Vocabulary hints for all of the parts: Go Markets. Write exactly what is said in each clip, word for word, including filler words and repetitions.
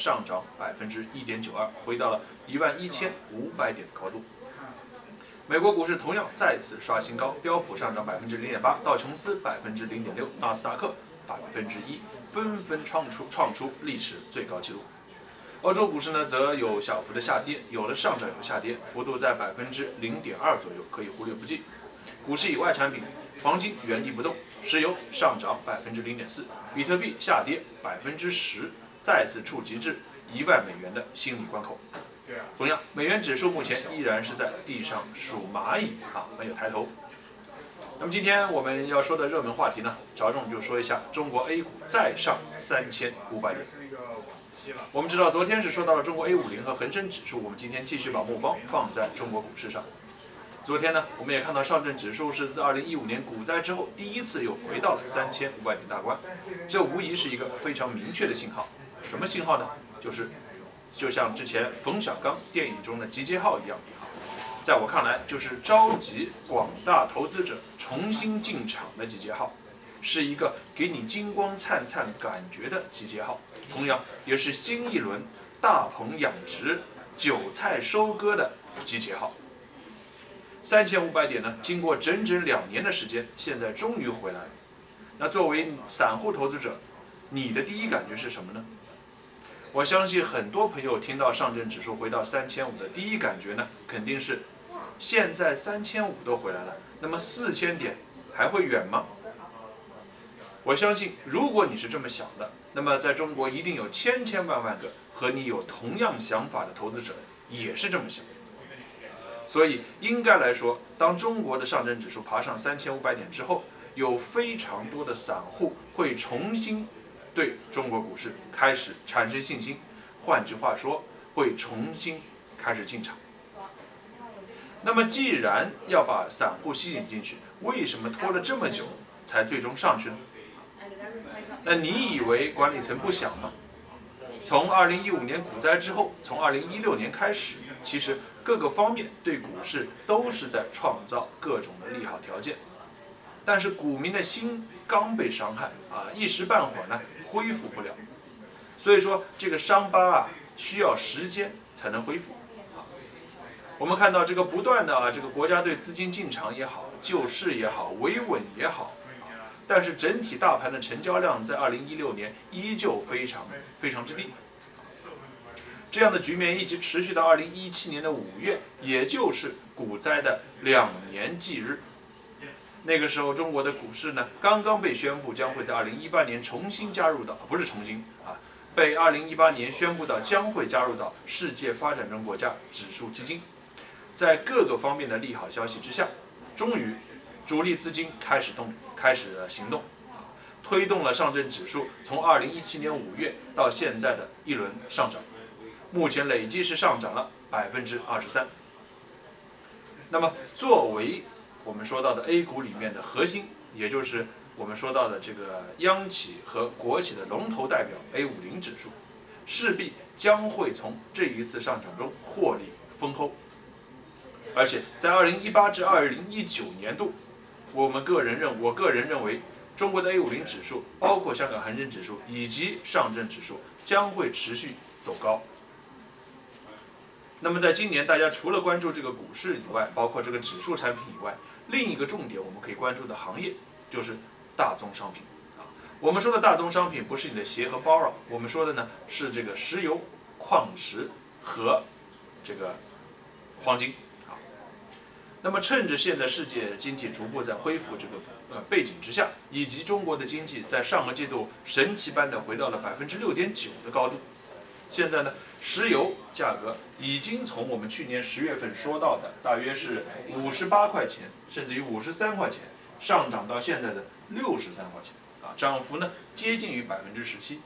上涨百分之一点九二，回到了一万一千五百点的高度。美国股市同样再次刷新高，标普上涨百分之零点八，道琼斯百分之零点六，纳斯达克百分之一，纷纷创出创出历史最高纪录。欧洲股市呢，则有小幅的下跌，有的上涨，有的下跌，幅度在百分之零点二左右，可以忽略不计。股市以外产品，黄金原地不动，石油上涨百分之零点四，比特币下跌百分之十，再次触及至一万美元的心理关口。同样，美元指数目前依然是在地上数蚂蚁啊，没有抬头。那么今天我们要说的热门话题呢，着重就说一下中国 A 股再上三千五百点。我们知道，昨天是说到了中国 A 五十 和恒生指数，我们今天继续把目光放在中国股市上。昨天呢，我们也看到上证指数是自二零一五年股灾之后第一次又回到了三千五百点大关，这无疑是一个非常明确的信号。什么信号呢？就是就像之前冯小刚电影中的集结号一样，在我看来，就是召集广大投资者重新进场的集结号。是一个给你金光灿灿感觉的集结号，同样也是新一轮大棚养殖、韭菜收割的集结号。三千五百点呢，经过整整两年的时间，现在终于回来了。那作为散户投资者，你的第一感觉是什么呢？我相信很多朋友听到上证指数回到三千五的第一感觉呢，肯定是现在三千五都回来了，那么四千点还会远吗？我相信，如果你是这么想的，那么在中国一定有千千万万个和你有同样想法的投资者也是这么想。所以，应该来说，当中国的上证指数爬上三千五百点之后，有非常多的散户会重新对中国股市开始产生信心，换句话说，会重新开始进场。那么，既然要把散户吸引进去，为什么拖了这么久才最终上去呢？那你以为管理层不想吗？从二零一五年股灾之后，从二零一六年开始，其实各个方面对股市都是在创造各种的利好条件，但是股民的心刚被伤害啊，一时半会儿呢恢复不了，所以说这个伤疤啊需要时间才能恢复。我们看到这个不断的啊，这个国家对资金进场也好，救市也好，维稳也好。但是整体大盘的成交量在二零一六年依旧非常非常之低，这样的局面一直持续到二零一七年的五月，也就是股灾的两年忌日。那个时候，中国的股市呢刚刚被宣布将会在二零一八年重新加入到，不是重新啊，被二零一八年宣布到将会加入到世界发展中国家指数基金。在各个方面的利好消息之下，终于主力资金开始动。开始行动，推动了上证指数从二零一七年五月到现在的一轮上涨，目前累计是上涨了百分之二十三。那么，作为我们说到的 A 股里面的核心，也就是我们说到的这个央企和国企的龙头代表 A 五十 指数，势必将会从这一次上涨中获利丰厚。而且，在二零一八至二零一九年度。我们个人认，我个人认为，中国的 A 五十 指数，包括香港恒生指数以及上证指数，将会持续走高。那么，在今年，大家除了关注这个股市以外，包括这个指数产品以外，另一个重点我们可以关注的行业就是大宗商品。啊，我们说的大宗商品不是你的鞋和包啊，我们说的呢是这个石油、矿石和这个黄金。那么，趁着现在世界经济逐步在恢复这个呃背景之下，以及中国的经济在上个季度神奇般的回到了百分之六点九的高度，现在呢，石油价格已经从我们去年十月份说到的大约是五十八块钱，甚至于五十三块钱，上涨到现在的六十三块钱，啊，涨幅呢接近于百分之十七。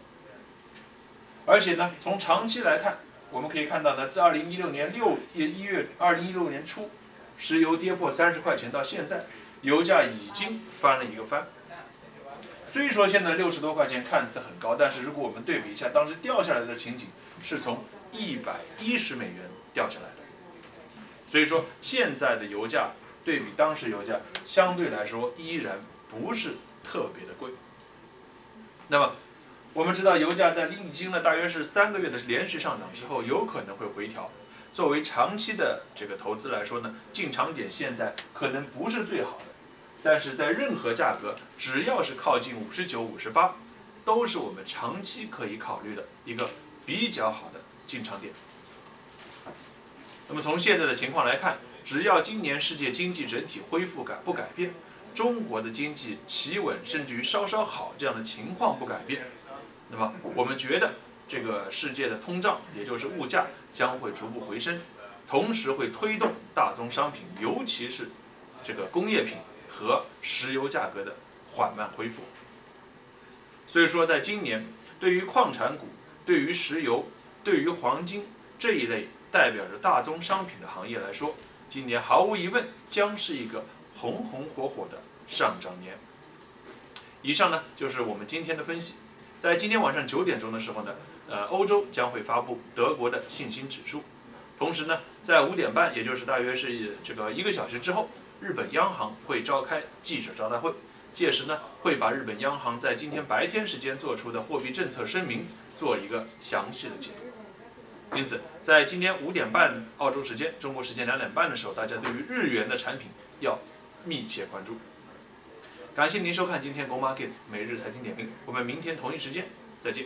而且呢，从长期来看，我们可以看到呢，自二零一六年六一月二零一六年初。石油跌破三十块钱到现在，油价已经翻了一个翻。虽说现在六十多块钱看似很高，但是如果我们对比一下当时掉下来的情景，是从一百一十美元掉下来的。所以说现在的油价对比当时油价，相对来说依然不是特别的贵。那么我们知道油价在历经了大约是三个月的连续上涨之后，有可能会回调。作为长期的这个投资来说呢，进场点现在可能不是最好的，但是在任何价格，只要是靠近五十九、五十八，都是我们长期可以考虑的一个比较好的进场点。那么从现在的情况来看，只要今年世界经济整体恢复感不改变，中国的经济企稳甚至于稍稍好这样的情况不改变，那么我们觉得这个世界的通胀，也就是物价将会逐步回升，同时会推动大宗商品，尤其是这个工业品和石油价格的缓慢恢复。所以说，在今年，对于矿产股、对于石油、对于黄金这一类代表着大宗商品的行业来说，今年毫无疑问将是一个红红火火的上涨年。以上呢，就是我们今天的分析。在今天晚上九点钟的时候呢，呃，欧洲将会发布德国的信心指数，同时呢，在五点半，也就是大约是这个一个小时之后，日本央行会召开记者招待会，届时呢，会把日本央行在今天白天时间做出的货币政策声明做一个详细的解读。因此，在今天五点半澳洲时间、中国时间两点半的时候，大家对于日元的产品要密切关注。感谢您收看今天Go Markets 每日财经点评，我们明天同一时间再见。